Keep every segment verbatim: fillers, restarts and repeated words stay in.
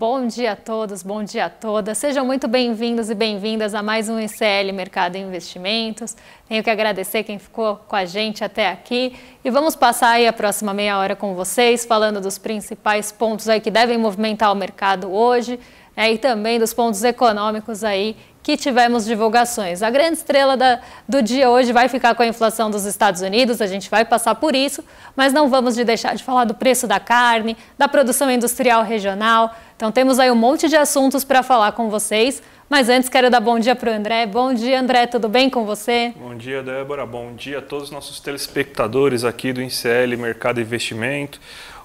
Bom dia a todos, bom dia a todas. Sejam muito bem-vindos e bem-vindas a mais um I C L Mercado e Investimentos. Tenho que agradecer quem ficou com a gente até aqui. E vamos passar aí a próxima meia hora com vocês, falando dos principais pontos aí que devem movimentar o mercado hoje, né, e também dos pontos econômicos aí que tivemos divulgações. A grande estrela da, do dia hoje vai ficar com a inflação dos Estados Unidos, a gente vai passar por isso, mas não vamos de deixar de falar do preço da carne, da produção industrial regional. Então temos aí um monte de assuntos para falar com vocês, mas antes quero dar bom dia para o André. Bom dia, André, tudo bem com você? Bom dia, Débora, bom dia a todos os nossos telespectadores aqui do I C L Mercado e Investimento.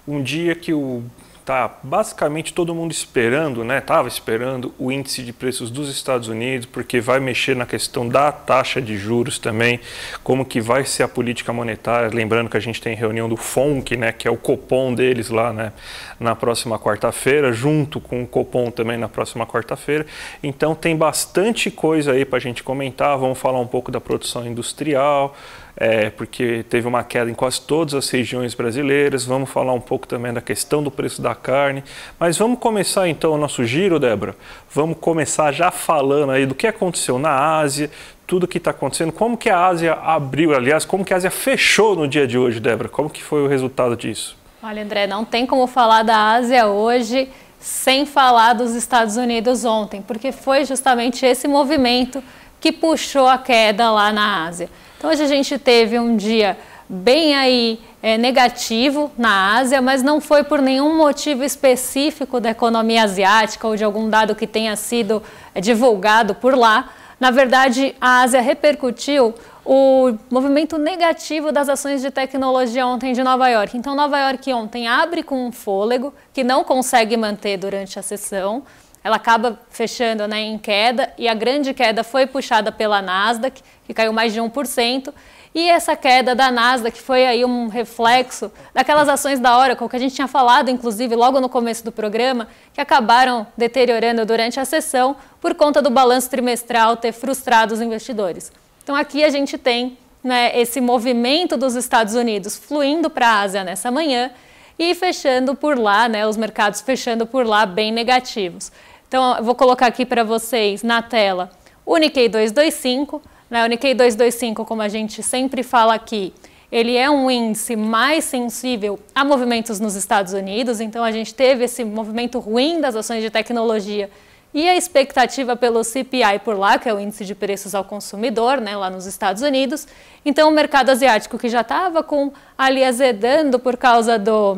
Um dia que o Tá, basicamente todo mundo esperando, né? Tava esperando o índice de preços dos Estados Unidos, porque vai mexer na questão da taxa de juros também, como que vai ser a política monetária. Lembrando que a gente tem reunião do F O M C, né? Que é o COPOM deles lá, né? Na próxima quarta-feira, junto com o COPOM também na próxima quarta-feira. Então tem bastante coisa aí para a gente comentar. Vamos falar um pouco da produção industrial, É, porque teve uma queda em quase todas as regiões brasileiras. Vamos falar um pouco também da questão do preço da carne. Mas vamos começar então o nosso giro, Débora. Vamos começar já falando aí do que aconteceu na Ásia, tudo que está acontecendo, como que a Ásia abriu, aliás, como que a Ásia fechou no dia de hoje, Débora? Como que foi o resultado disso? Olha, André, não tem como falar da Ásia hoje sem falar dos Estados Unidos ontem, porque foi justamente esse movimento que puxou a queda lá na Ásia. Então hoje a gente teve um dia bem aí é, negativo na Ásia, mas não foi por nenhum motivo específico da economia asiática ou de algum dado que tenha sido é, divulgado por lá. Na verdade, a Ásia repercutiu o movimento negativo das ações de tecnologia ontem de Nova York. Então Nova York ontem abre com um fôlego que não consegue manter durante a sessão. Ela acaba fechando, né, em queda, e a grande queda foi puxada pela Nasdaq, que caiu mais de um por cento. E essa queda da Nasdaq foi aí um reflexo daquelas ações da Oracle, que a gente tinha falado, inclusive, logo no começo do programa, que acabaram deteriorando durante a sessão por conta do balanço trimestral ter frustrado os investidores. Então aqui a gente tem, né, esse movimento dos Estados Unidos fluindo para a Ásia nessa manhã e fechando por lá, né, os mercados fechando por lá bem negativos. Então, eu vou colocar aqui para vocês na tela o Nikkei duzentos e vinte e cinco. Né? O Nikkei duzentos e vinte e cinco, como a gente sempre fala aqui, ele é um índice mais sensível a movimentos nos Estados Unidos. Então, a gente teve esse movimento ruim das ações de tecnologia e a expectativa pelo C P I por lá, que é o índice de preços ao consumidor, né, lá nos Estados Unidos. Então, o mercado asiático, que já estava com ali azedando por causa do,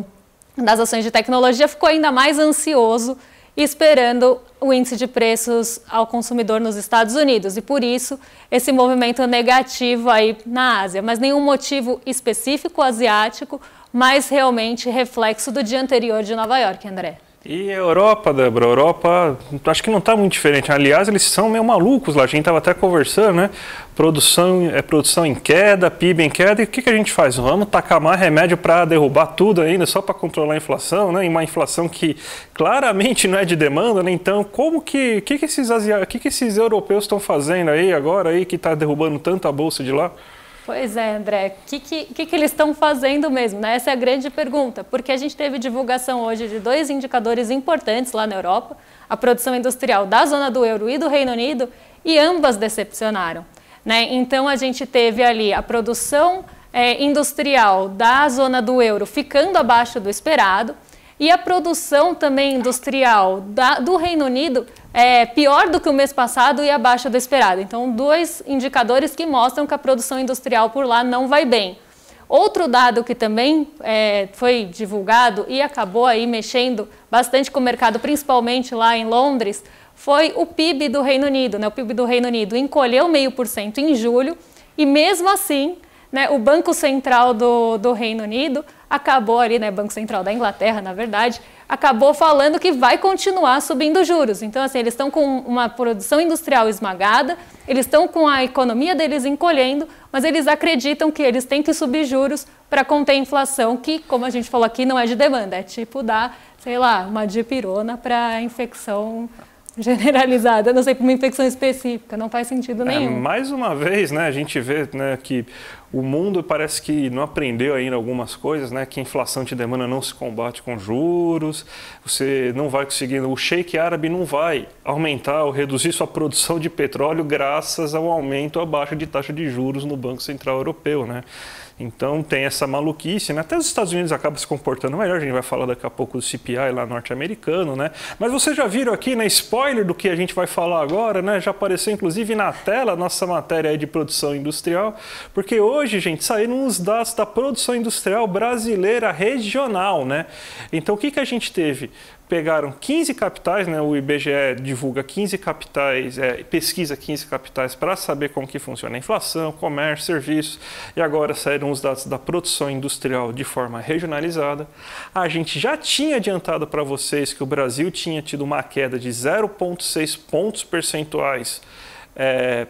das ações de tecnologia, ficou ainda mais ansioso, esperando o índice de preços ao consumidor nos Estados Unidos, e por isso esse movimento negativo aí na Ásia, mas nenhum motivo específico asiático, mas realmente reflexo do dia anterior de Nova York, André. E a Europa, Débora, a Europa acho que não está muito diferente. Aliás, eles são meio malucos lá, a gente estava até conversando, né? Produção, é, produção em queda, P I B em queda, e o que, que a gente faz? Vamos tacar mais remédio para derrubar tudo ainda, só para controlar a inflação, né? E uma inflação que claramente não é de demanda, né? Então, como que, que, que, esses, asiá... que, que esses europeus estão fazendo aí agora, aí, que está derrubando tanta bolsa de lá? Pois é, André, o que, que, que eles estão fazendo mesmo, né? Essa é a grande pergunta, porque a gente teve divulgação hoje de dois indicadores importantes lá na Europa, a produção industrial da zona do euro e do Reino Unido, e ambas decepcionaram, né? Então a gente teve ali a produção é, industrial da zona do euro ficando abaixo do esperado, e a produção também industrial da, do Reino Unido é pior do que o mês passado e abaixo do esperado. Então, dois indicadores que mostram que a produção industrial por lá não vai bem. Outro dado que também é, foi divulgado e acabou aí mexendo bastante com o mercado, principalmente lá em Londres, foi o P I B do Reino Unido, né? O P I B do Reino Unido encolheu zero vírgula cinco por cento em julho e mesmo assim, né, o Banco Central do, do Reino Unido acabou ali, né, Banco Central da Inglaterra, na verdade, acabou falando que vai continuar subindo juros. Então, assim, eles estão com uma produção industrial esmagada, eles estão com a economia deles encolhendo, mas eles acreditam que eles têm que subir juros para conter a inflação, que, como a gente falou aqui, não é de demanda, é tipo dar, sei lá, uma dipirona para infecção generalizada, não sei, para uma infecção específica, não faz sentido nenhum. É, mais uma vez, né, a gente vê, né, que O mundo parece que não aprendeu ainda algumas coisas, né? Que a inflação de demanda não se combate com juros, você não vai conseguir, o sheik árabe não vai aumentar ou reduzir sua produção de petróleo graças ao aumento abaixo de taxa de juros no Banco Central Europeu, né? Então tem essa maluquice, né? Até os Estados Unidos acabam se comportando melhor, a gente vai falar daqui a pouco do C P I lá norte-americano, né? Mas vocês já viram aqui, né? Spoiler do que a gente vai falar agora, né? Já apareceu inclusive na tela a nossa matéria aí de produção industrial, porque hoje, gente, saíram os dados da produção industrial brasileira regional, né? Então o que, que a gente teve? Pegaram quinze capitais, né? O I B G E divulga quinze capitais, é, pesquisa quinze capitais para saber como que funciona a inflação, comércio, serviços. E agora saíram os dados da produção industrial de forma regionalizada. A gente já tinha adiantado para vocês que o Brasil tinha tido uma queda de zero vírgula seis pontos percentuais, é,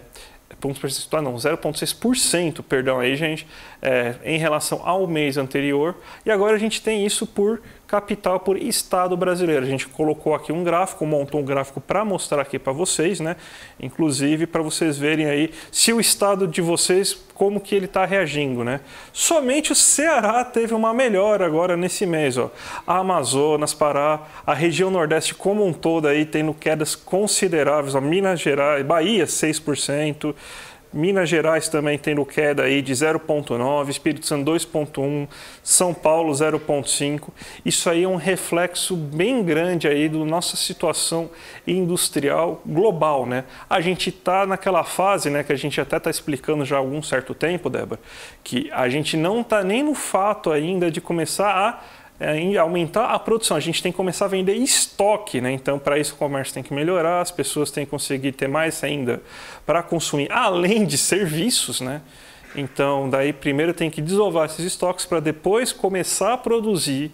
pontos percentuais não, zero vírgula seis por cento, perdão aí, gente, é, em relação ao mês anterior. E agora a gente tem isso por capital por estado brasileiro. A gente colocou aqui um gráfico, montou um gráfico para mostrar aqui para vocês, né? Inclusive para vocês verem aí se o estado de vocês, como que ele está reagindo, né? Somente o Ceará teve uma melhora agora nesse mês, ó. A Amazonas, Pará, a região Nordeste como um todo aí tendo quedas consideráveis, ó. Minas Gerais, Bahia seis por cento, Minas Gerais também tendo queda aí de zero vírgula nove, Espírito Santo dois vírgula um, São Paulo zero vírgula cinco. Isso aí é um reflexo bem grande aí da nossa situação industrial global, né? A gente está naquela fase, né, que a gente até está explicando já há algum certo tempo, Débora, que a gente não está nem no fato ainda de começar a... É, aumentar a produção, a gente tem que começar a vender estoque, né? Então para isso o comércio tem que melhorar, as pessoas têm que conseguir ter mais ainda para consumir, além de serviços, né? Então daí primeiro tem que desovar esses estoques para depois começar a produzir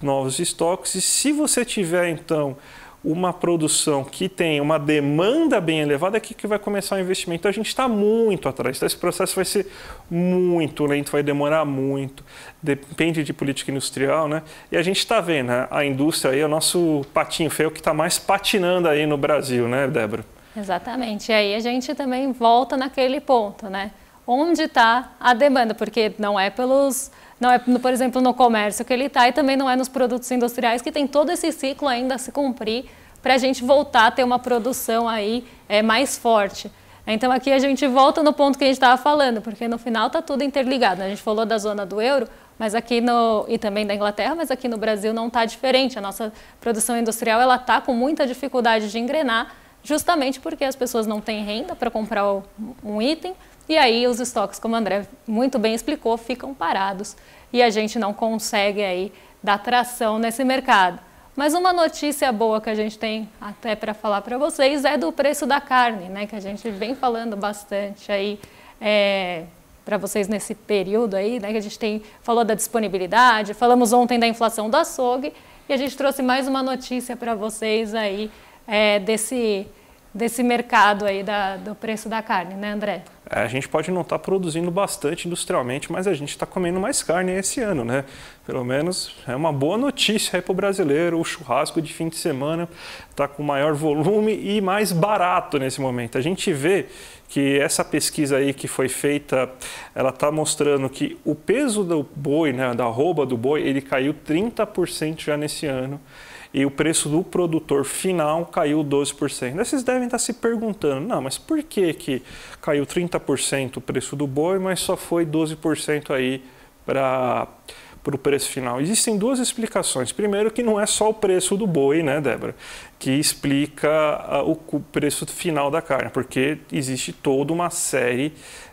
novos estoques. E se você tiver então uma produção que tem uma demanda bem elevada, é aqui que vai começar o investimento. Então, a gente está muito atrás, então esse processo vai ser muito lento, vai demorar muito, depende de política industrial, né? E a gente está vendo, né? A indústria aí é o nosso patinho feio que está mais patinando aí no Brasil, né, Débora? Exatamente, e aí a gente também volta naquele ponto, né? Onde está a demanda, porque não é pelos... Não é, por exemplo, no comércio que ele está, e também não é nos produtos industriais, que tem todo esse ciclo ainda a se cumprir para a gente voltar a ter uma produção aí é, mais forte. Então aqui a gente volta no ponto que a gente estava falando, porque no final está tudo interligado, né? A gente falou da zona do euro, mas aqui no, e também da Inglaterra, mas aqui no Brasil não está diferente. A nossa produção industrial ela está com muita dificuldade de engrenar, justamente porque as pessoas não têm renda para comprar um item. E aí os estoques, como o André muito bem explicou, ficam parados e a gente não consegue aí dar tração nesse mercado. Mas uma notícia boa que a gente tem até para falar para vocês é do preço da carne, né? Que a gente vem falando bastante aí é, para vocês nesse período aí, né? Que a gente tem, falou da disponibilidade, falamos ontem da inflação do açougue e a gente trouxe mais uma notícia para vocês aí é, desse... desse mercado aí da, do preço da carne, né, André? É, a gente pode não estar produzindo bastante industrialmente, mas a gente está comendo mais carne esse ano, né? Pelo menos é uma boa notícia aí para o brasileiro. O churrasco de fim de semana está com maior volume e mais barato nesse momento. A gente vê que essa pesquisa aí que foi feita, ela está mostrando que o peso do boi, né, da arroba do boi, ele caiu trinta por cento já nesse ano. E o preço do produtor final caiu doze por cento. Vocês devem estar se perguntando, não, mas por que que caiu trinta por cento o preço do boi, mas só foi doze por cento aí para o preço final? Existem duas explicações. Primeiro, que não é só o preço do boi, né, Débora, que explica o preço final da carne, porque existe toda uma série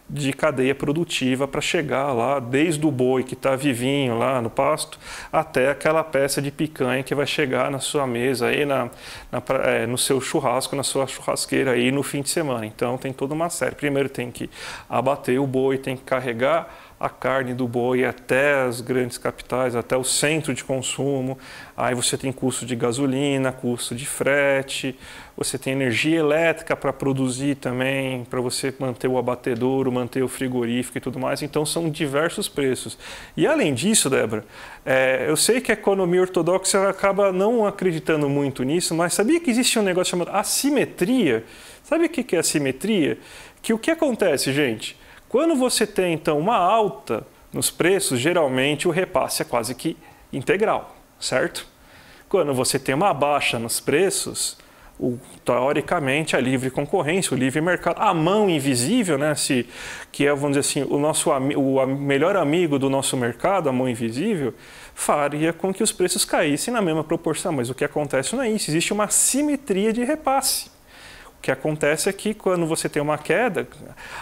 de cadeia produtiva para chegar lá, desde o boi que está vivinho lá no pasto, até aquela peça de picanha que vai chegar na sua mesa, aí na, na, é, no seu churrasco, na sua churrasqueira aí no fim de semana. Então tem toda uma série. Primeiro tem que abater o boi, tem que carregar a carne do boi até as grandes capitais, até o centro de consumo. Aí você tem custo de gasolina, custo de frete, você tem energia elétrica para produzir também, para você manter o abatedouro, manter o frigorífico e tudo mais. Então são diversos preços. E além disso, Débora, é, eu sei que a economia ortodoxa acaba não acreditando muito nisso, mas sabia que existe um negócio chamado assimetria? Sabe o que é assimetria? Que o que acontece, gente? Quando você tem, então, uma alta nos preços, geralmente o repasse é quase que integral, certo? Quando você tem uma baixa nos preços, o, teoricamente, a livre concorrência, o livre mercado, a mão invisível, né, se, que é, vamos dizer assim, o, nosso, o melhor amigo do nosso mercado, a mão invisível, faria com que os preços caíssem na mesma proporção. Mas o que acontece não é isso, existe uma simetria de repasse. O que acontece é que quando você tem uma queda,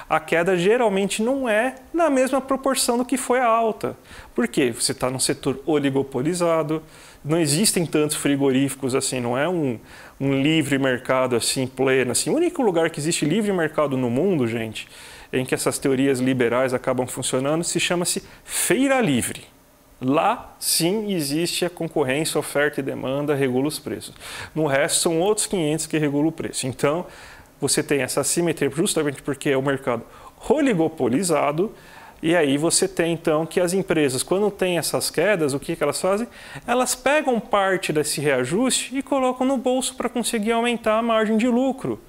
a queda geralmente não é na mesma proporção do que foi a alta. Por quê? Você está num setor oligopolizado, não existem tantos frigoríficos assim, não é um, um livre mercado assim pleno. Assim. O único lugar que existe livre mercado no mundo, gente, em que essas teorias liberais acabam funcionando, se chama-se feira livre. Lá, sim, existe a concorrência, oferta e demanda, regula os preços. No resto, são outros quinhentos que regulam o preço. Então, você tem essa assimetria justamente porque é um mercado oligopolizado, e aí você tem, então, que as empresas, quando tem essas quedas, o que que elas fazem? Elas pegam parte desse reajuste e colocam no bolso para conseguir aumentar a margem de lucro.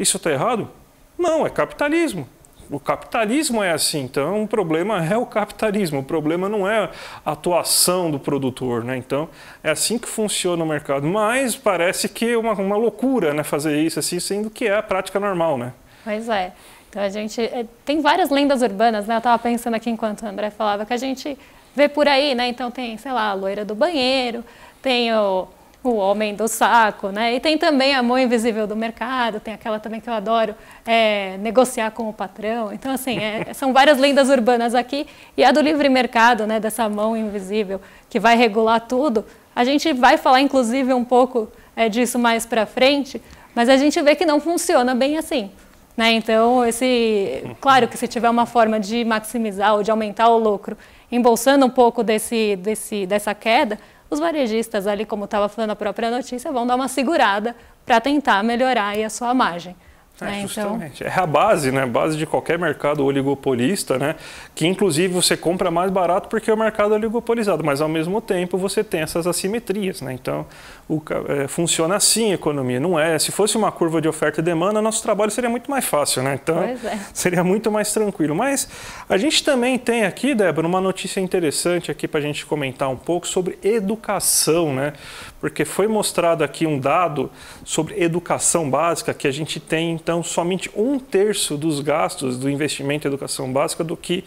Isso está errado? Não, é capitalismo. O capitalismo é assim, então o problema é o capitalismo, o problema não é a atuação do produtor, né? Então é assim que funciona o mercado, mas parece que é uma, uma loucura, né, fazer isso assim, sendo que é a prática normal, né? Pois é, então a gente tem várias lendas urbanas, né? Eu estava pensando aqui enquanto o André falava que a gente vê por aí, né? Então tem, sei lá, a loira do banheiro, tem o... o homem do saco, né? E tem também a mão invisível do mercado, tem aquela também que eu adoro, é, negociar com o patrão. Então, assim, é, são várias lendas urbanas aqui. E a do livre mercado, né? Dessa mão invisível que vai regular tudo. A gente vai falar, inclusive, um pouco é, disso mais para frente, mas a gente vê que não funciona bem assim, né? Então, esse, claro que se tiver uma forma de maximizar ou de aumentar o lucro, embolsando um pouco desse, desse, dessa queda, os varejistas ali, como estava falando a própria notícia, vão dar uma segurada para tentar melhorar aí a sua margem. É, né? Justamente. Então... é a base, né? A base de qualquer mercado oligopolista, né? Que inclusive você compra mais barato porque o mercado é oligopolizado, mas ao mesmo tempo você tem essas assimetrias, né? Então, o, é, funciona assim a economia. Não é, se fosse uma curva de oferta e demanda, nosso trabalho seria muito mais fácil, né? Então, pois é. Seria muito mais tranquilo. Mas a gente também tem aqui, Débora, uma notícia interessante aqui para a gente comentar um pouco sobre educação, né? Porque foi mostrado aqui um dado sobre educação básica que a gente tem, então, somente um terço dos gastos do investimento em educação básica do que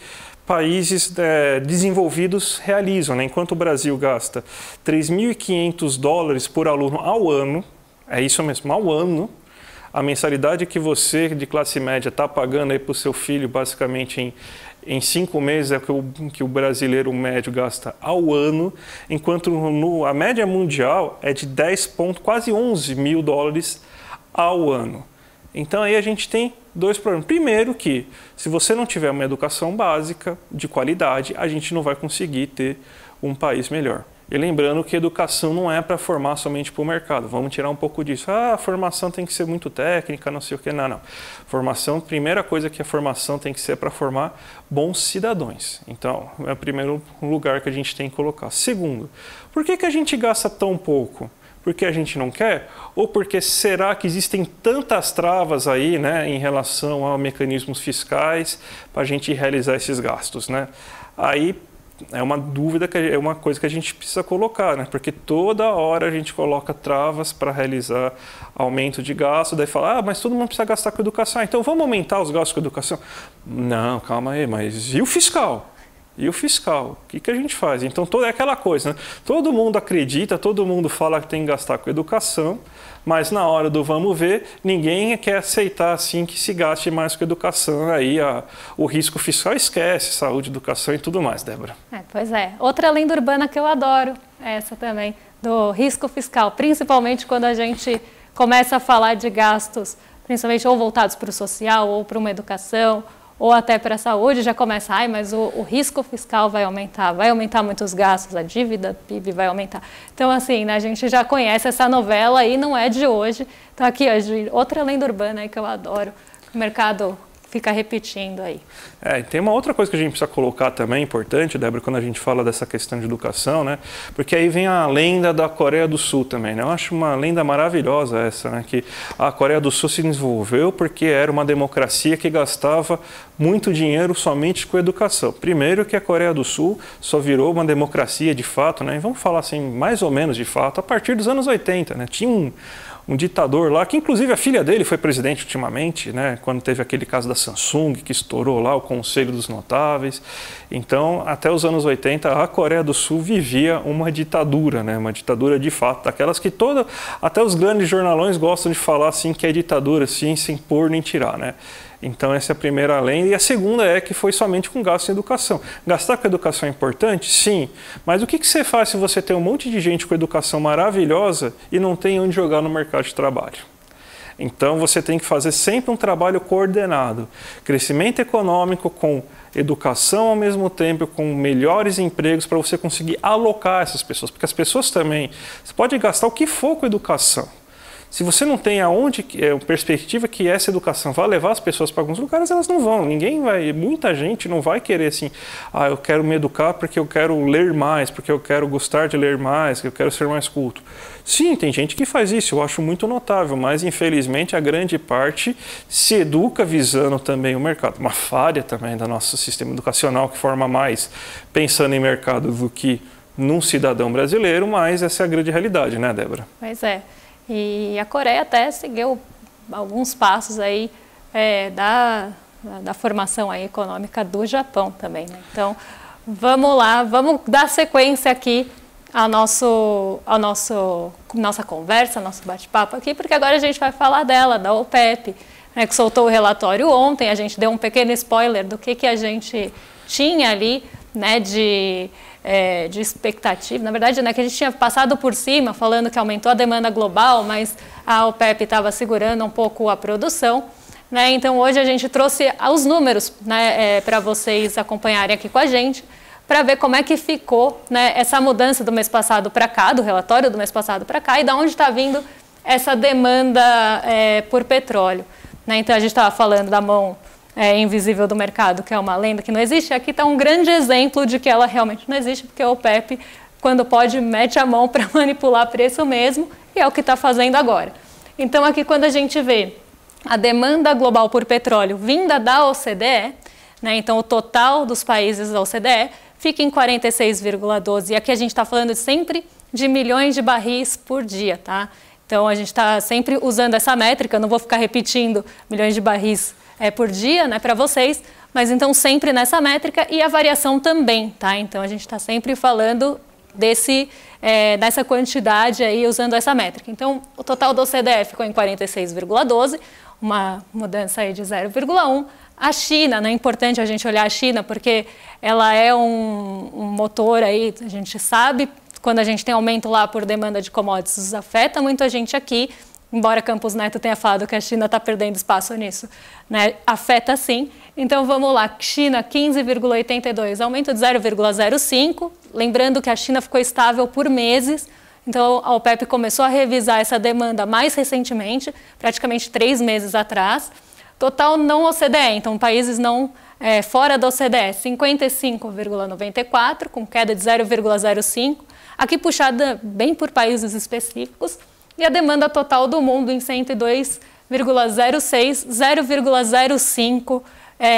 países é, desenvolvidos realizam, né? Enquanto o Brasil gasta três mil e quinhentos dólares por aluno ao ano, é isso mesmo, ao ano, a mensalidade que você de classe média está pagando aí para o seu filho basicamente em Em cinco meses é o que o, que o brasileiro médio gasta ao ano, enquanto no, a média mundial é de dez, quase onze mil dólares ao ano. Então aí a gente tem dois problemas. Primeiro que, se você não tiver uma educação básica de qualidade, a gente não vai conseguir ter um país melhor. E lembrando que educação não é para formar somente para o mercado. Vamos tirar um pouco disso. Ah, a formação tem que ser muito técnica, não sei o que. Não, não. Formação, primeira coisa que a formação tem que ser para formar bons cidadãos. Então, é o primeiro lugar que a gente tem que colocar. Segundo, por que que a gente gasta tão pouco? Porque a gente não quer? Ou porque será que existem tantas travas aí, né, em relação a mecanismos fiscais para a gente realizar esses gastos, né? Aí... é uma dúvida, que é uma coisa que a gente precisa colocar, né? Porque toda hora a gente coloca travas para realizar aumento de gasto, daí fala, ah, mas todo mundo precisa gastar com educação, então vamos aumentar os gastos com educação? Não, calma aí, mas e o fiscal? E o fiscal? O que que a gente faz? Então, toda, é aquela coisa, né? Todo mundo acredita, todo mundo fala que tem que gastar com educação, mas na hora do vamos ver, ninguém quer aceitar assim que se gaste mais com educação. Aí a, o risco fiscal esquece, saúde, educação e tudo mais, Débora. É, pois é. Outra lenda urbana que eu adoro, essa também, do risco fiscal, principalmente quando a gente começa a falar de gastos, principalmente ou voltados para o social ou para uma educação, ou até para a saúde, já começa, ai, mas o, o risco fiscal vai aumentar, vai aumentar muito os gastos, a dívida, P I B vai aumentar. Então, assim, né, a gente já conhece essa novela e não é de hoje. Então, aqui, ó, outra lenda urbana aí que eu adoro, o mercado fica repetindo aí. É, e tem uma outra coisa que a gente precisa colocar também, importante, Débora, quando a gente fala dessa questão de educação, né? Porque aí vem a lenda da Coreia do Sul também, né? Eu acho uma lenda maravilhosa essa, né? Que a Coreia do Sul se desenvolveu porque era uma democracia que gastava muito dinheiro somente com educação. Primeiro que a Coreia do Sul só virou uma democracia de fato, né? E vamos falar assim, mais ou menos de fato, a partir dos anos oitenta, né? Tinha um... um ditador lá, que inclusive a filha dele foi presidente ultimamente, né, quando teve aquele caso da Samsung, que estourou lá o Conselho dos Notáveis. Então, até os anos oitenta, a Coreia do Sul vivia uma ditadura, né, uma ditadura de fato, daquelas que toda, até os grandes jornalões gostam de falar assim, que é ditadura, assim, sem pôr nem tirar, né. Então, essa é a primeira lenda. E a segunda é que foi somente com gasto em educação. Gastar com educação é importante? Sim. Mas o que você faz se você tem um monte de gente com educação maravilhosa e não tem onde jogar no mercado de trabalho? Então, você tem que fazer sempre um trabalho coordenado. Crescimento econômico com educação ao mesmo tempo, com melhores empregos, para você conseguir alocar essas pessoas. Porque as pessoas também... Você pode gastar o que for com educação. Se você não tem aonde, é, perspectiva que essa educação vai levar as pessoas para alguns lugares, elas não vão. Ninguém vai, muita gente não vai querer assim, ah, eu quero me educar porque eu quero ler mais, porque eu quero gostar de ler mais, que eu quero ser mais culto. Sim, tem gente que faz isso, eu acho muito notável, mas infelizmente a grande parte se educa visando também o mercado. Uma falha também do nosso sistema educacional que forma mais pensando em mercado do que num cidadão brasileiro, mas essa é a grande realidade, né, Débora? Pois é. E a Coreia até seguiu alguns passos aí é, da, da formação aí econômica do Japão também, né? Então, vamos lá, vamos dar sequência aqui ao nosso, ao nosso, nossa conversa, nosso bate-papo aqui, porque agora a gente vai falar dela, da OPEP, né, que soltou o relatório ontem. A gente deu um pequeno spoiler do que, que a gente tinha ali, né, de... É, de expectativa, na verdade, né, que a gente tinha passado por cima, falando que aumentou a demanda global, mas a OPEP estava segurando um pouco a produção, né? Então hoje a gente trouxe os números, né, é, para vocês acompanharem aqui com a gente, para ver como é que ficou, né, essa mudança do mês passado para cá, do relatório do mês passado para cá, e de onde está vindo essa demanda é, por petróleo, né? Então a gente estava falando da mão É, invisível do mercado, que é uma lenda que não existe. Aqui está um grande exemplo de que ela realmente não existe, porque a OPEP, quando pode, mete a mão para manipular preço mesmo, e é o que está fazendo agora. Então aqui, quando a gente vê a demanda global por petróleo vinda da O C D E, né, então o total dos países da O C D E fica em quarenta e seis vírgula doze, e aqui a gente está falando sempre de milhões de barris por dia, tá? Então a gente está sempre usando essa métrica, eu não vou ficar repetindo milhões de barris É por dia, né, para vocês, mas então sempre nessa métrica, e a variação também, tá? Então a gente está sempre falando desse, é, dessa quantidade aí usando essa métrica. Então o total do O C D E ficou em quarenta e seis vírgula doze, uma mudança aí de zero vírgula um. A China, né, é importante a gente olhar a China porque ela é um, um motor aí, a gente sabe, quando a gente tem aumento lá por demanda de commodities, afeta muito a gente aqui. Embora Campos Neto tenha falado que a China está perdendo espaço nisso, né? Afeta sim. Então vamos lá, China quinze vírgula oitenta e dois, aumento de zero vírgula zero cinco, lembrando que a China ficou estável por meses, então a OPEP começou a revisar essa demanda mais recentemente, praticamente três meses atrás. Total não O C D E, então países não é, fora da O C D E, cinquenta e cinco vírgula noventa e quatro, com queda de zero vírgula zero cinco, aqui puxada bem por países específicos. E a demanda total do mundo em cento e dois vírgula zero seis, zero vírgula zero cinco é,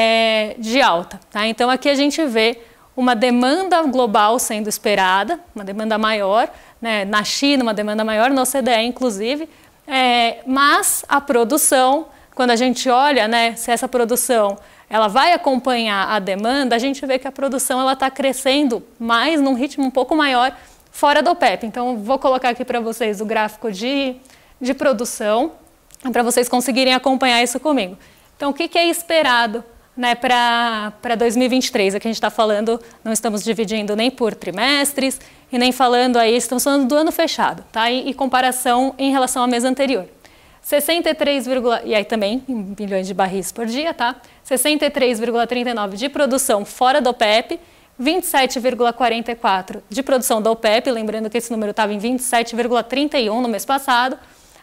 de alta, tá? Então aqui a gente vê uma demanda global sendo esperada, uma demanda maior, né, na China, uma demanda maior, na O C D E inclusive, é, mas a produção, quando a gente olha, né, se essa produção ela vai acompanhar a demanda, a gente vê que a produção ela está crescendo mais, num ritmo um pouco maior, fora do OPEP. Então, vou colocar aqui para vocês o gráfico de, de produção, para vocês conseguirem acompanhar isso comigo. Então, o que, que é esperado, né, para dois mil e vinte e três? Aqui a gente está falando, não estamos dividindo nem por trimestres, e nem falando aí, estamos falando do ano fechado, tá? E, e comparação em relação ao mês anterior. sessenta e três, e aí também, em bilhões de barris por dia, tá? sessenta e três vírgula trinta e nove de produção fora do OPEP, vinte e sete vírgula quarenta e quatro de produção da OPEP, lembrando que esse número estava em vinte e sete vírgula trinta e um no mês passado,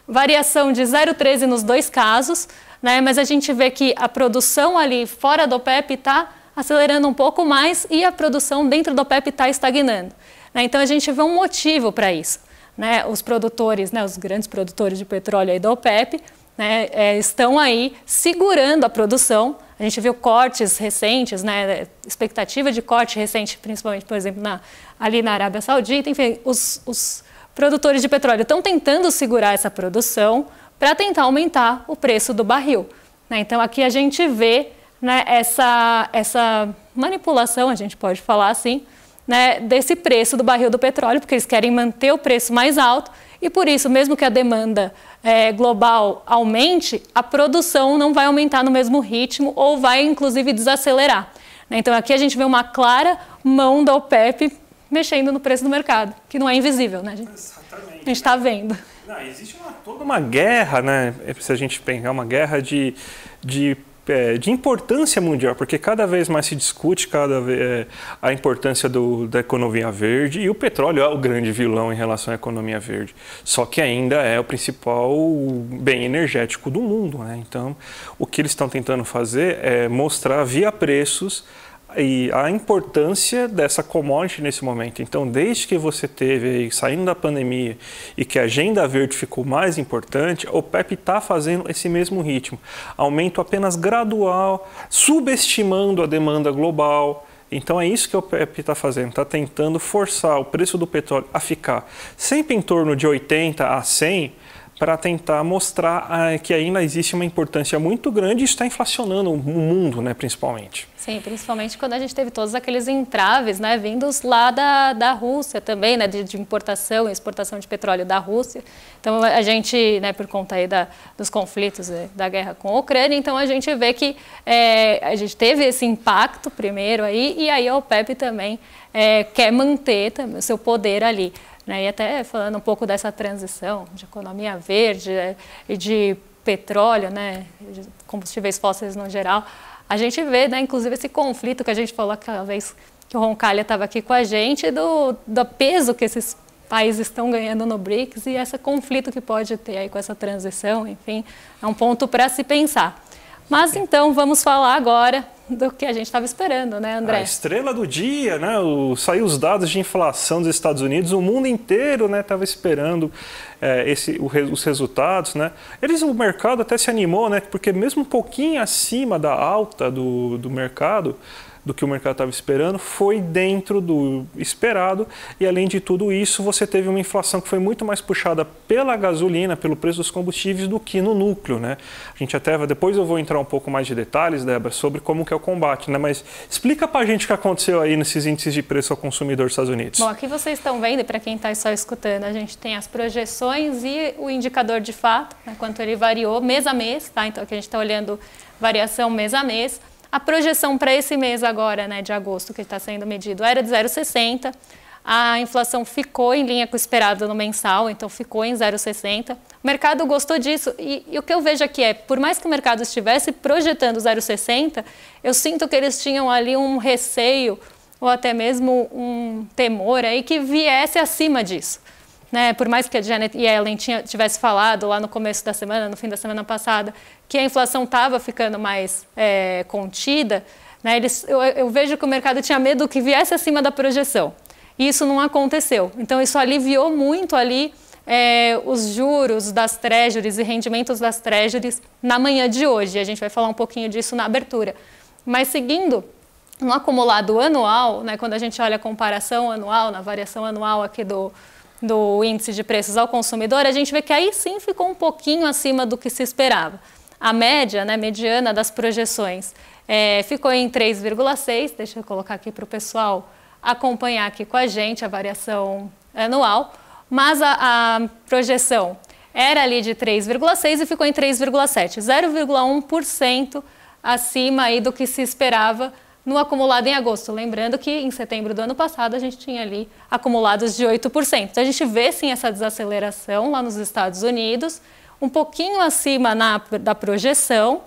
variação de zero vírgula treze nos dois casos, né? Mas a gente vê que a produção ali fora do OPEP está acelerando um pouco mais e a produção dentro do OPEP está estagnando, né? Então a gente vê um motivo para isso, né? Os produtores, né, os grandes produtores de petróleo aí da OPEP, né, é, estão aí segurando a produção. A gente viu cortes recentes, né, expectativa de corte recente, principalmente, por exemplo, na, ali na Arábia Saudita. Enfim, os, os produtores de petróleo estão tentando segurar essa produção para tentar aumentar o preço do barril, né? Então, aqui a gente vê, né, essa, essa manipulação, a gente pode falar assim, né, desse preço do barril do petróleo, porque eles querem manter o preço mais alto. E por isso, mesmo que a demanda é, global aumente, a produção não vai aumentar no mesmo ritmo ou vai, inclusive, desacelerar, né? Então, aqui a gente vê uma clara mão da OPEP mexendo no preço do mercado, que não é invisível, né? A gente, exatamente. A gente está vendo. Não, existe uma, toda uma guerra, né? Se a gente pegar uma guerra de... de... É, de importância mundial, porque cada vez mais se discute cada vez, é, a importância do, da economia verde, e o petróleo é o grande vilão em relação à economia verde. Só que ainda é o principal bem energético do mundo, né? Então, o que eles estão tentando fazer é mostrar via preços e a importância dessa commodity nesse momento. Então, desde que você teve, aí, saindo da pandemia, e que a agenda verde ficou mais importante, o OPEP está fazendo esse mesmo ritmo. Aumento apenas gradual, subestimando a demanda global. Então, é isso que o OPEP está fazendo, está tentando forçar o preço do petróleo a ficar sempre em torno de oitenta a cem, para tentar mostrar ah, que ainda existe uma importância muito grande e está inflacionando o mundo, né, principalmente. Sim, principalmente quando a gente teve todos aqueles entraves, né, vindos lá da, da Rússia também, né, de, de importação e exportação de petróleo da Rússia. Então, a gente, né, por conta aí da, dos conflitos, né, da guerra com a Ucrânia, então a gente vê que é, a gente teve esse impacto primeiro aí, e aí a OPEP também é, quer manter também o seu poder ali, né? E até falando um pouco dessa transição de economia verde é, e de petróleo, né, de combustíveis fósseis no geral, a gente vê, né, inclusive esse conflito que a gente falou aquela vez que o Roncalha estava aqui com a gente, do, do peso que esses países estão ganhando no BRICS e esse conflito que pode ter aí com essa transição, enfim, é um ponto para se pensar. Mas então vamos falar agora do que a gente estava esperando, né, André? A estrela do dia, né? O, saiu os dados de inflação dos Estados Unidos, o mundo inteiro, né, estava esperando é, esse, o, os resultados, né? Eles, o mercado até se animou, né? Porque mesmo um pouquinho acima da alta do, do mercado, do que o mercado estava esperando, foi dentro do esperado. E além de tudo isso, você teve uma inflação que foi muito mais puxada pela gasolina, pelo preço dos combustíveis, do que no núcleo, né? A gente até vai, depois eu vou entrar um pouco mais de detalhes, Débora, sobre como que é o combate, né? Mas explica pra gente o que aconteceu aí nesses índices de preço ao consumidor dos Estados Unidos. Bom, aqui vocês estão vendo, e para quem está só escutando, a gente tem as projeções e o indicador de fato, né, quanto ele variou mês a mês, tá? Então aqui a gente está olhando variação mês a mês. A projeção para esse mês agora, né, de agosto, que está sendo medido, era de zero vírgula sessenta. A inflação ficou em linha com o esperado no mensal, então ficou em zero vírgula sessenta. O mercado gostou disso. E, e o que eu vejo aqui é, por mais que o mercado estivesse projetando zero vírgula sessenta, eu sinto que eles tinham ali um receio ou até mesmo um temor aí que viesse acima disso, né? Por mais que a Janet Yellen tinha, tivesse falado lá no começo da semana, no fim da semana passada, que a inflação estava ficando mais é, contida, né, eles, eu, eu vejo que o mercado tinha medo que viesse acima da projeção. E isso não aconteceu. Então, isso aliviou muito ali é, os juros das Treasuries e rendimentos das Treasuries na manhã de hoje. A gente vai falar um pouquinho disso na abertura. Mas seguindo no acumulado anual, né, quando a gente olha a comparação anual, na variação anual aqui do... do índice de preços ao consumidor, a gente vê que aí sim ficou um pouquinho acima do que se esperava. A média, né, mediana das projeções é, ficou em três vírgula seis, deixa eu colocar aqui para o pessoal acompanhar aqui com a gente a variação anual, mas a, a projeção era ali de três vírgula seis e ficou em três vírgula sete, zero vírgula um por cento acima aí do que se esperava no acumulado em agosto. Lembrando que em setembro do ano passado a gente tinha ali acumulados de oito por cento. Então a gente vê sim essa desaceleração lá nos Estados Unidos, um pouquinho acima na, da projeção,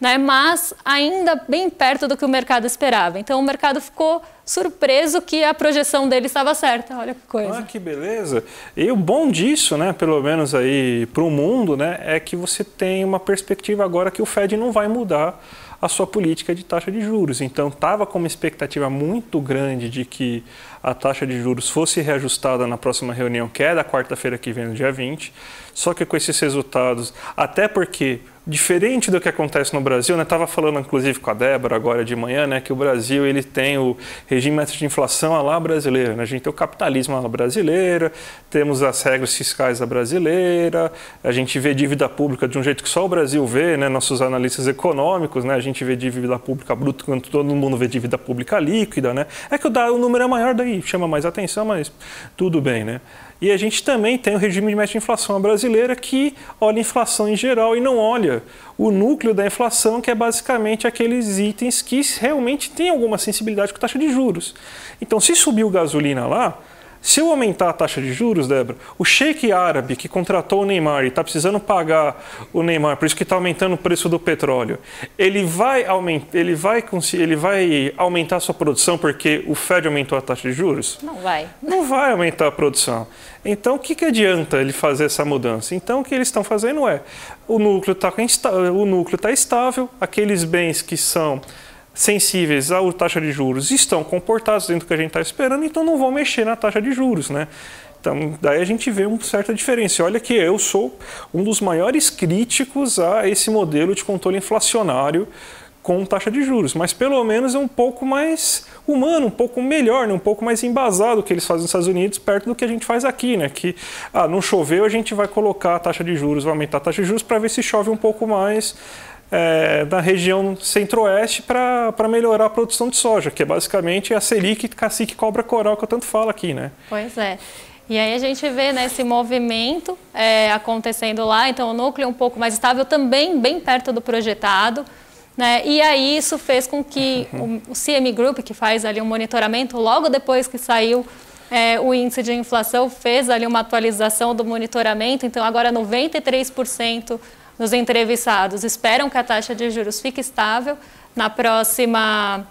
né? Mas ainda bem perto do que o mercado esperava. Então o mercado ficou surpreso que a projeção dele estava certa. Olha que coisa. Ah, que beleza. E o bom disso, né, pelo menos aí para o mundo, né, é que você tem uma perspectiva agora que o Fed não vai mudar a sua política de taxa de juros. Então estava com uma expectativa muito grande de que a taxa de juros fosse reajustada na próxima reunião, que é da quarta-feira que vem, no dia vinte. Só que com esses resultados, até porque, diferente do que acontece no Brasil, né, estava falando inclusive com a Débora agora de manhã, né, que o Brasil ele tem o regime de inflação à la brasileira, né? A gente tem o capitalismo à la brasileira, temos as regras fiscais à brasileira, a gente vê dívida pública de um jeito que só o Brasil vê, né, nossos analistas econômicos, né, a gente vê dívida pública bruta quando todo mundo vê dívida pública líquida, né? É que o número é maior, daí chama mais atenção, mas tudo bem, né? E a gente também tem o regime de meta de inflação brasileira, que olha a inflação em geral e não olha o núcleo da inflação, que é basicamente aqueles itens que realmente têm alguma sensibilidade com taxa de juros. Então, se subiu gasolina lá, se eu aumentar a taxa de juros, Débora, o sheik árabe que contratou o Neymar e está precisando pagar o Neymar, por isso que está aumentando o preço do petróleo, ele vai, ele, vai, ele vai aumentar a sua produção porque o Fed aumentou a taxa de juros? Não vai. Não vai aumentar a produção. Então, o que, que adianta ele fazer essa mudança? Então, o que eles estão fazendo é, o núcleo está tá estável, aqueles bens que são sensíveis à taxa de juros estão comportados dentro do que a gente está esperando, então não vão mexer na taxa de juros, né? Então, daí a gente vê uma certa diferença. Olha que eu sou um dos maiores críticos a esse modelo de controle inflacionário com taxa de juros, mas pelo menos é um pouco mais humano, um pouco melhor, né? Um pouco mais embasado o que eles fazem nos Estados Unidos perto do que a gente faz aqui, né? Que ah, não choveu, a gente vai colocar a taxa de juros, vai aumentar a taxa de juros para ver se chove um pouco mais É, da região centro-oeste para melhorar a produção de soja, que é basicamente a Selic, cacique, cobra, coral, que eu tanto falo aqui, né? Pois é. E aí a gente vê, né, esse movimento é, acontecendo lá, então o núcleo um pouco mais estável, também bem perto do projetado, né? E aí isso fez com que uhum. o, o C M E Group, que faz ali um monitoramento, logo depois que saiu é, o índice de inflação, fez ali uma atualização do monitoramento, então agora noventa e três por cento dos entrevistados esperam que a taxa de juros fique estável na próxima,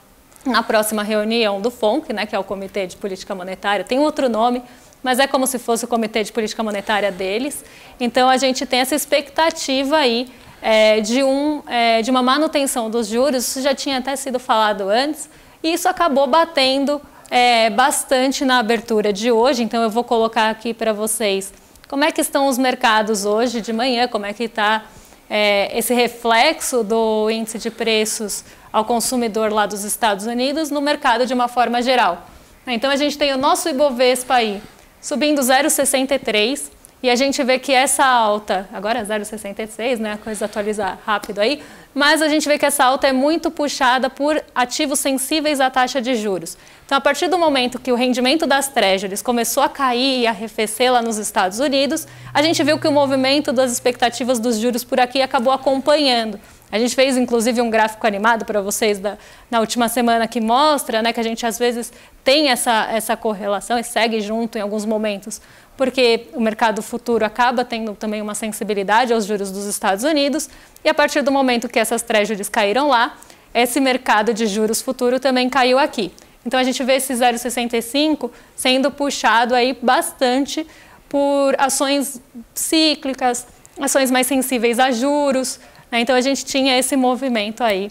na próxima reunião do F O M C, né, que é o Comitê de Política Monetária. Tem outro nome, mas é como se fosse o Comitê de Política Monetária deles. Então, a gente tem essa expectativa aí é, de, um, é, de uma manutenção dos juros. Isso já tinha até sido falado antes e isso acabou batendo é, bastante na abertura de hoje. Então, eu vou colocar aqui para vocês como é que estão os mercados hoje de manhã, como é que está É, esse reflexo do índice de preços ao consumidor lá dos Estados Unidos no mercado de uma forma geral. Então, a gente tem o nosso Ibovespa aí subindo zero vírgula sessenta e três e a gente vê que essa alta, agora é zero vírgula sessenta e seis, né? A coisa atualiza rápido aí, mas a gente vê que essa alta é muito puxada por ativos sensíveis à taxa de juros. Então, a partir do momento que o rendimento das Treasuries começou a cair e arrefecer lá nos Estados Unidos, a gente viu que o movimento das expectativas dos juros por aqui acabou acompanhando. A gente fez, inclusive, um gráfico animado para vocês da, na última semana que mostra, né, que a gente, às vezes, tem essa, essa correlação e segue junto em alguns momentos, porque o mercado futuro acaba tendo também uma sensibilidade aos juros dos Estados Unidos e a partir do momento que essas Treasuries caíram lá, esse mercado de juros futuro também caiu aqui. Então, a gente vê esse zero vírgula sessenta e cinco sendo puxado aí bastante por ações cíclicas, ações mais sensíveis a juros, né? Então, a gente tinha esse movimento aí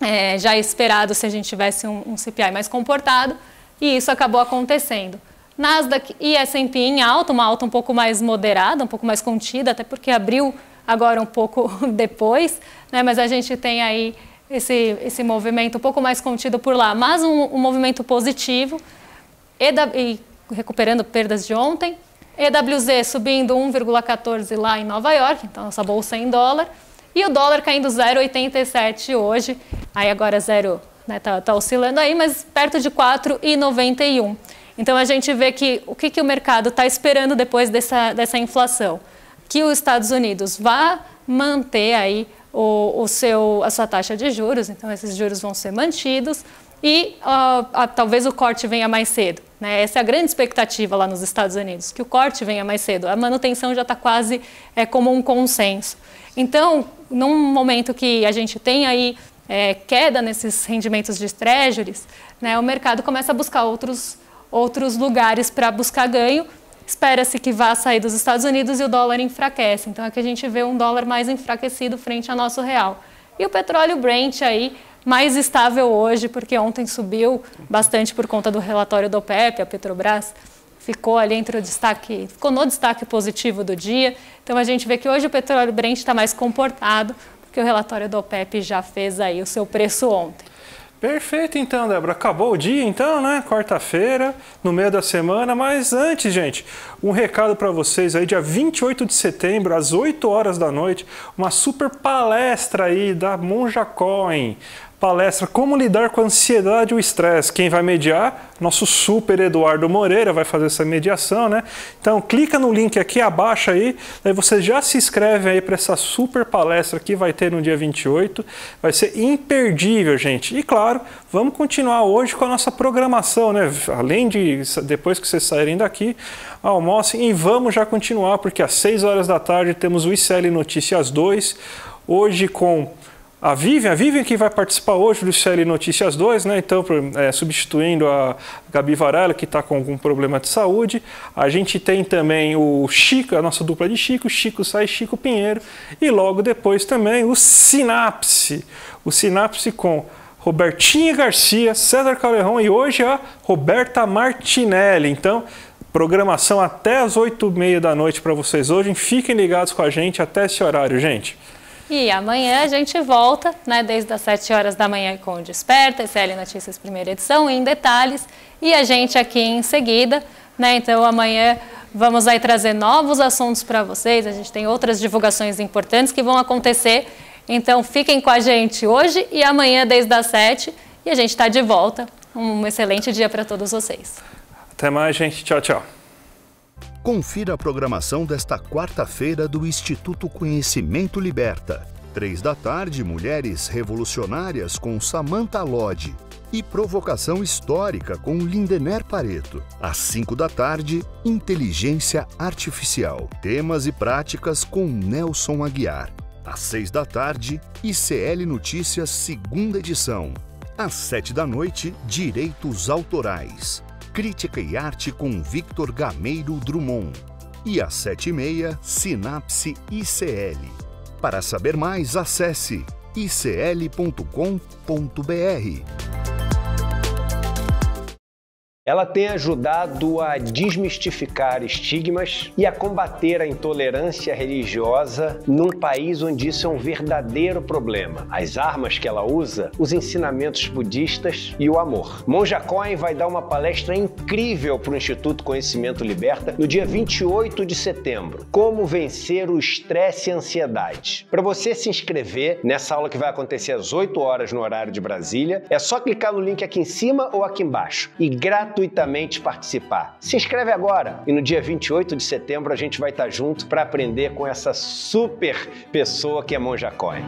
é, já esperado se a gente tivesse um, um C P I mais comportado e isso acabou acontecendo. Nasdaq e S and P em alta, uma alta um pouco mais moderada, um pouco mais contida, até porque abriu agora um pouco depois, né? Mas a gente tem aí esse, esse movimento um pouco mais contido por lá, mas um, um movimento positivo, e, da, e recuperando perdas de ontem, E W Z subindo um vírgula quatorze lá em Nova York, então nossa bolsa é em dólar, e o dólar caindo zero vírgula oitenta e sete hoje, aí agora zero, né, tá, tá oscilando aí, mas perto de quatro vírgula noventa e um. Então, a gente vê que o que, que o mercado está esperando depois dessa, dessa inflação? Que os Estados Unidos vá manter aí o, o seu, a sua taxa de juros, então esses juros vão ser mantidos e uh, a, talvez o corte venha mais cedo, né? Essa é a grande expectativa lá nos Estados Unidos, que o corte venha mais cedo. A manutenção já está quase é, como um consenso. Então, num momento que a gente tem aí é, queda nesses rendimentos de treasuries, né, o mercado começa a buscar outros, outros lugares para buscar ganho. Espera-se que vá sair dos Estados Unidos e o dólar enfraquece. Então, aqui a gente vê um dólar mais enfraquecido frente ao nosso real. E o petróleo Brent aí, mais estável hoje, porque ontem subiu bastante por conta do relatório da OPEP, a Petrobras ficou ali entre o destaque, ficou no destaque positivo do dia. Então, a gente vê que hoje o petróleo Brent está mais comportado, porque o relatório da OPEP já fez aí o seu preço ontem. Perfeito, então, Débora. Acabou o dia, então, né? Quarta-feira, no meio da semana. Mas antes, gente, um recado para vocês aí. Dia vinte e oito de setembro, às oito horas da noite, uma super palestra aí da Monja Coen. Palestra Como Lidar com a Ansiedade e o Estresse. Quem vai mediar? Nosso super Eduardo Moreira vai fazer essa mediação, né? Então, clica no link aqui abaixo aí, aí você já se inscreve aí para essa super palestra que vai ter no dia vinte e oito. Vai ser imperdível, gente. E claro, vamos continuar hoje com a nossa programação, né? Além de, depois que vocês saírem daqui, almocem e vamos já continuar, porque às seis horas da tarde temos o I C L Notícias dois, hoje com... A Vivian, a Vivian que vai participar hoje do I C L Notícias dois, né? Então, é, substituindo a Gabi Varela, que está com algum problema de saúde. A gente tem também o Chico, a nossa dupla de Chico, Chico Sai, Chico Pinheiro. E logo depois também o Sinapse, o Sinapse com Robertinha Garcia, César Calerron e hoje a Roberta Martinelli. Então, programação até as oito e meia da noite para vocês hoje. Fiquem ligados com a gente até esse horário, gente. E amanhã a gente volta, né, desde as sete horas da manhã com o Desperta, I C L Notícias primeira edição, em detalhes, e a gente aqui em seguida, né, então amanhã vamos aí trazer novos assuntos para vocês, a gente tem outras divulgações importantes que vão acontecer, então fiquem com a gente hoje e amanhã desde as sete, e a gente está de volta, um excelente dia para todos vocês. Até mais, gente, tchau, tchau. Confira a programação desta quarta-feira do Instituto Conhecimento Liberta. Três da tarde, Mulheres Revolucionárias com Samantha Lodge e Provocação Histórica com Lindener Pareto. Às cinco da tarde, Inteligência Artificial, Temas e Práticas com Nelson Aguiar. Às seis da tarde, I C L Notícias, segunda edição. Às sete da noite, Direitos Autorais. Crítica e Arte com Victor Gameiro Drummond. E às sete e meia, Sinapse I C L. Para saber mais, acesse i c l ponto com ponto b r. Ela tem ajudado a desmistificar estigmas e a combater a intolerância religiosa num país onde isso é um verdadeiro problema. As armas que ela usa, os ensinamentos budistas e o amor. Monja Coen vai dar uma palestra incrível para o Instituto Conhecimento Liberta no dia vinte e oito de setembro. Como vencer o estresse e a ansiedade. Para você se inscrever nessa aula que vai acontecer às oito horas no horário de Brasília, é só clicar no link aqui em cima ou aqui embaixo. E gratuitamente gratuitamente participar. Se inscreve agora e no dia vinte e oito de setembro a gente vai estar junto para aprender com essa super pessoa que é Monja Coen.